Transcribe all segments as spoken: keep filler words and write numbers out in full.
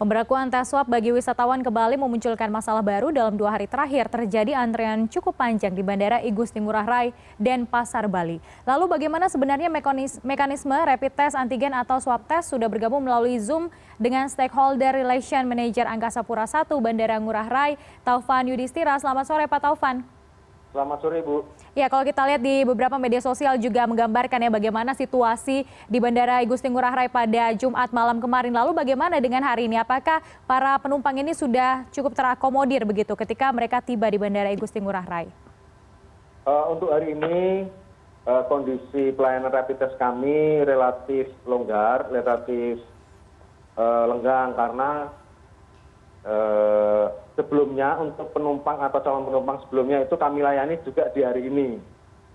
Pemberlakuan tes swab bagi wisatawan ke Bali memunculkan masalah baru. Dalam dua hari terakhir terjadi antrean cukup panjang di Bandara I Gusti Ngurah Rai, Denpasar, Bali. Lalu bagaimana sebenarnya mekanisme rapid test antigen atau swab test? Sudah bergabung melalui Zoom dengan Stakeholder Relation Manager Angkasa Pura satu Bandara Ngurah Rai, Taufan Yudhistira. Selamat sore Pak Taufan. Selamat sore, Bu. Ya, kalau kita lihat di beberapa media sosial juga menggambarkan ya bagaimana situasi di Bandara I Gusti Ngurah Rai pada Jumat malam kemarin. Lalu bagaimana dengan hari ini? Apakah para penumpang ini sudah cukup terakomodir begitu ketika mereka tiba di Bandara I Gusti Ngurah Rai? Uh, untuk hari ini uh, kondisi pelayanan rapid test kami relatif longgar, relatif uh, lenggang karena uh, sebelumnya untuk penumpang atau calon penumpang sebelumnya itu kami layani juga di hari ini.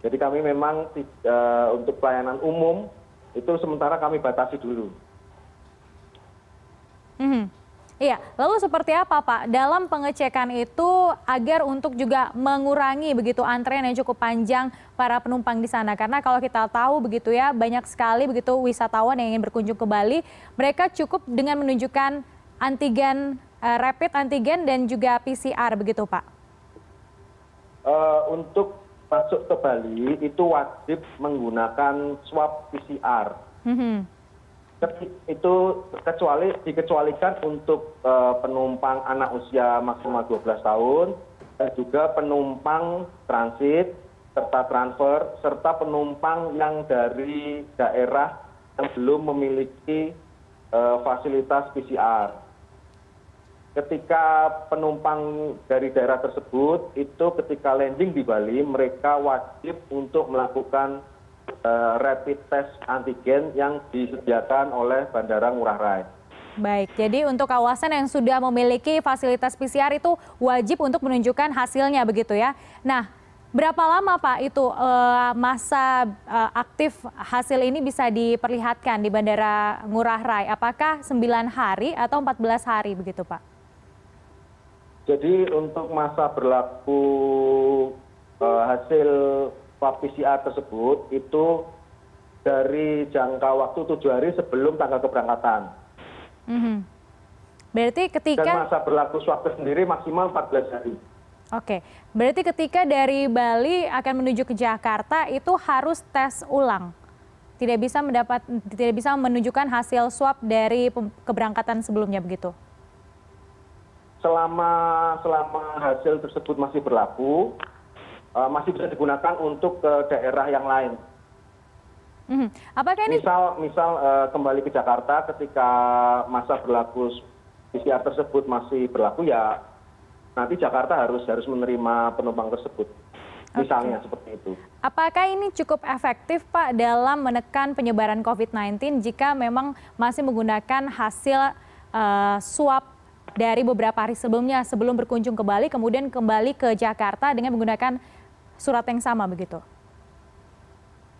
Jadi kami memang uh, untuk pelayanan umum itu sementara kami batasi dulu. Mm-hmm. Iya, lalu seperti apa Pak dalam pengecekan itu agar untuk juga mengurangi begitu antrean yang cukup panjang para penumpang di sana? Karena kalau kita tahu begitu ya banyak sekali begitu wisatawan yang ingin berkunjung ke Bali, mereka cukup dengan menunjukkan antigen rapid antigen dan juga P C R begitu Pak? Uh, untuk masuk ke Bali itu wajib menggunakan swab P C R. Mm-hmm. Itu kecuali dikecualikan untuk uh, penumpang anak usia maksimal dua belas tahun, dan juga penumpang transit serta transfer serta penumpang yang dari daerah yang belum memiliki uh, fasilitas P C R. Ketika penumpang dari daerah tersebut itu ketika landing di Bali mereka wajib untuk melakukan uh, rapid test antigen yang disediakan oleh Bandara Ngurah Rai. Baik, jadi untuk kawasan yang sudah memiliki fasilitas P C R itu wajib untuk menunjukkan hasilnya begitu ya. Nah, berapa lama Pak itu uh, masa uh, aktif hasil ini bisa diperlihatkan di Bandara Ngurah Rai? Apakah sembilan hari atau empat belas hari begitu Pak? Jadi untuk masa berlaku eh, hasil swab P C R tersebut itu dari jangka waktu tujuh hari sebelum tanggal keberangkatan. Mm-hmm. Berarti ketika dan masa berlaku swab sendiri maksimal empat belas hari. Oke, berarti ketika dari Bali akan menuju ke Jakarta itu harus tes ulang, tidak bisa mendapat tidak bisa menunjukkan hasil swab dari keberangkatan sebelumnya begitu. Selama selama hasil tersebut masih berlaku, uh, masih bisa digunakan untuk ke uh, daerah yang lain. Mm-hmm. Apakah ini? Misal, misal uh, kembali ke Jakarta ketika masa berlaku P C R tersebut masih berlaku ya, nanti Jakarta harus harus menerima penumpang tersebut. Misalnya okay. Seperti itu. Apakah ini cukup efektif Pak dalam menekan penyebaran COVID sembilan belas jika memang masih menggunakan hasil uh, swab dari beberapa hari sebelumnya, sebelum berkunjung ke Bali, kemudian kembali ke Jakarta dengan menggunakan surat yang sama begitu?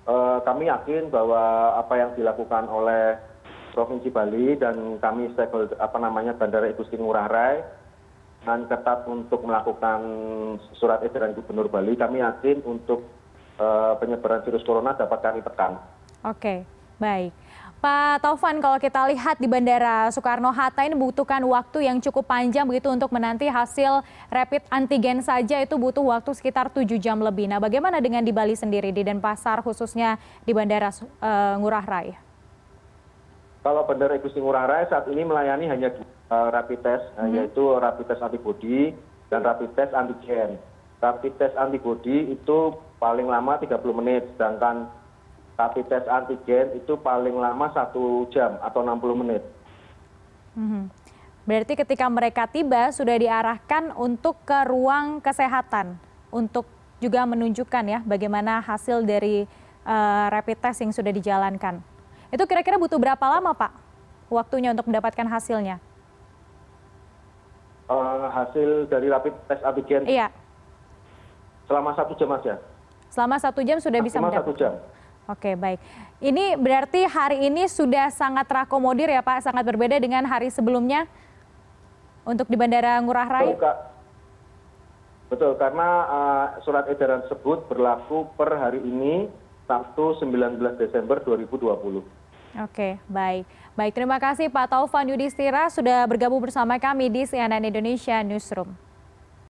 Uh, kami yakin bahwa apa yang dilakukan oleh Provinsi Bali dan kami stakeholder apa namanya Bandara I Gusti Ngurah Rai dengan ketat untuk melakukan surat edaran Gubernur Bali, kami yakin untuk uh, penyebaran virus corona dapat kami tekan. Oke, okay, baik. Pak Taufan, kalau kita lihat di Bandara Soekarno-Hatta ini butuhkan waktu yang cukup panjang begitu untuk menanti hasil rapid antigen saja itu butuh waktu sekitar tujuh jam lebih. Nah, bagaimana dengan di Bali sendiri, di Denpasar khususnya di Bandara uh, Ngurah Rai? Kalau Bandara I Gusti Ngurah Rai saat ini melayani hanya uh, rapid test, hmm. yaitu rapid test antibody dan rapid test antigen. Rapid test antibody itu paling lama tiga puluh menit, sedangkan tapi tes antigen itu paling lama satu jam atau enam puluh menit. Berarti ketika mereka tiba sudah diarahkan untuk ke ruang kesehatan untuk juga menunjukkan ya bagaimana hasil dari uh, rapid test yang sudah dijalankan. Itu kira-kira butuh berapa lama Pak waktunya untuk mendapatkan hasilnya? Uh, hasil dari rapid test antigen? Iya. Selama satu jam aja. Selama satu jam sudah bisa mendapatkan? Selama satu jam. Oke, baik. Ini berarti hari ini sudah sangat terakomodir ya Pak, sangat berbeda dengan hari sebelumnya untuk di Bandara Ngurah Rai? Betul, Kak. Betul, karena uh, surat edaran tersebut berlaku per hari ini, Sabtu sembilan belas Desember dua ribu dua puluh. Oke, baik. Baik, terima kasih Pak Taufan Yudhistira sudah bergabung bersama kami di C N N Indonesia Newsroom.